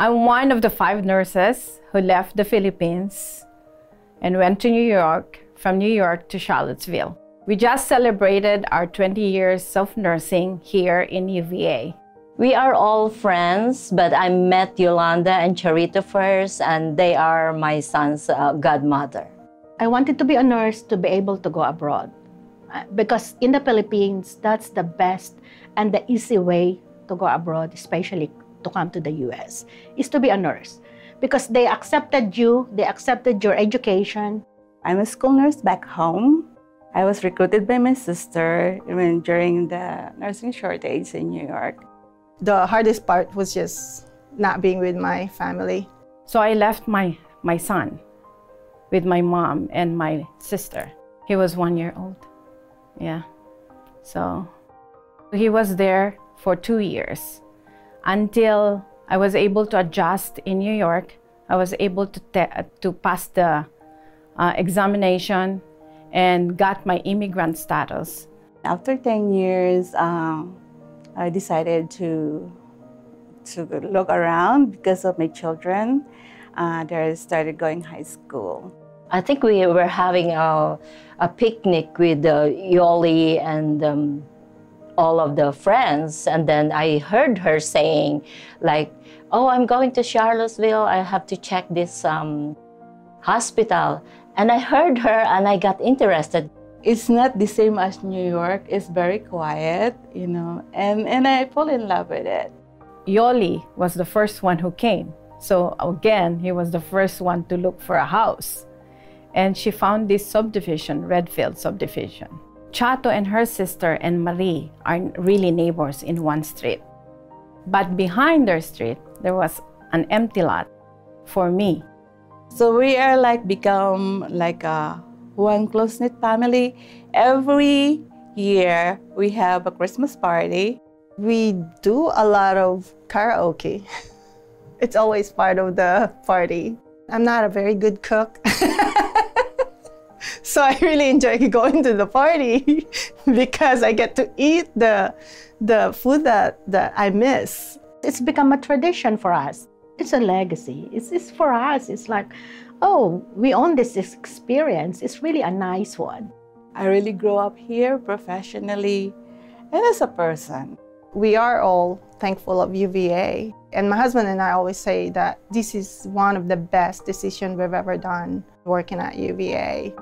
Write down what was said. I'm one of the 5 nurses who left the Philippines and went to New York, from New York to Charlottesville. We just celebrated our 20 years of nursing here in UVA. We are all friends, but I met Yolanda and Charito first, and they are my son's godmother. I wanted to be a nurse to be able to go abroad, because in the Philippines, that's the best and the easy way to go abroad, especially to come to the US, is to be a nurse, because they accepted you, they accepted your education. I'm a school nurse back home. I was recruited by my sister during the nursing shortage in New York. The hardest part was just not being with my family. So I left my son with my mom and my sister. He was 1 year old, yeah. So he was there for 2 years until I was able to adjust in New York. I was able to pass the examination and got my immigrant status. After 10 years, I decided to look around because of my children. They started going high school. I think we were having a picnic with Yoli and all of the friends. And then I heard her saying, like, oh, I'm going to Charlottesville. I have to check this hospital. And I heard her and I got interested. It's not the same as New York. It's very quiet, you know, and I fall in love with it. Yoli was the first one who came. So again, he was the first one to look for a house. And she found this subdivision, Redfields subdivision. Charito and her sister and Marie are really neighbors in one street. But behind their street, there was an empty lot for me. So we are like become like a one close-knit family. Every year, we have a Christmas party. We do a lot of karaoke. It's always part of the party. I'm not a very good cook. So I really enjoy going to the party because I get to eat the food that I miss. It's become a tradition for us. It's a legacy. It's for us. It's like, oh, we own this experience. It's really a nice one. I really grew up here professionally and as a person. We are all thankful of UVA. And my husband and I always say that this is one of the best decisions we've ever done working at UVA.